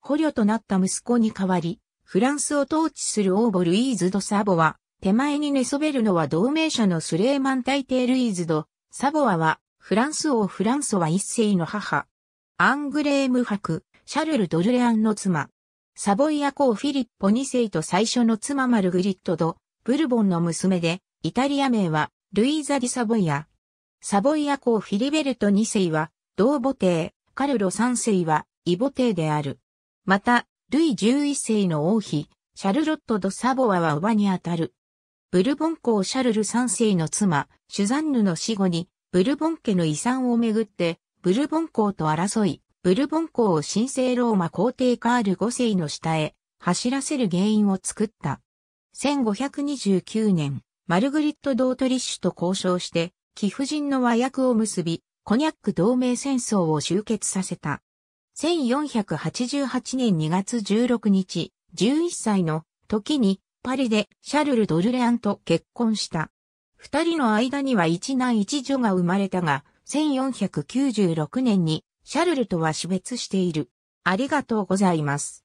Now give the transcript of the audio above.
捕虜となった息子に代わり、フランスを統治する王母ルイーズ・ド・サヴォワ、手前に寝そべるのは同盟者のスレーマン大帝ルイーズ・ド・サヴォワは、フランス王フランソワ一世の母。アングレーム伯、シャルル・ドルレアンの妻。サヴォイア公フィリッポ2世と最初の妻マルグリット・ド・ブルボンの娘で、イタリア名は、ルイーザ・ディ・サヴォイア。サヴォイア公フィリベルト2世は、同母帝、カルロ3世は、異母帝である。また、ルイ11世の王妃、シャルロット・ド・サヴォワは叔母にあたる。ブルボン公シャルル3世の妻、シュザンヌの死後に、ブルボン家の遺産をめぐって、ブルボン公と争い、ブルボン公を神聖ローマ皇帝カール5世の下へ走らせる原因を作った。1529年、マルグリット・ドートリッシュと交渉して、貴婦人の和約を結び、コニャック同盟戦争を終結させた。1488年2月16日、11歳の時にパリでシャルル・ドルレアンと結婚した。二人の間には一男一女が生まれたが、1496年にシャルルとは死別している。ありがとうございます。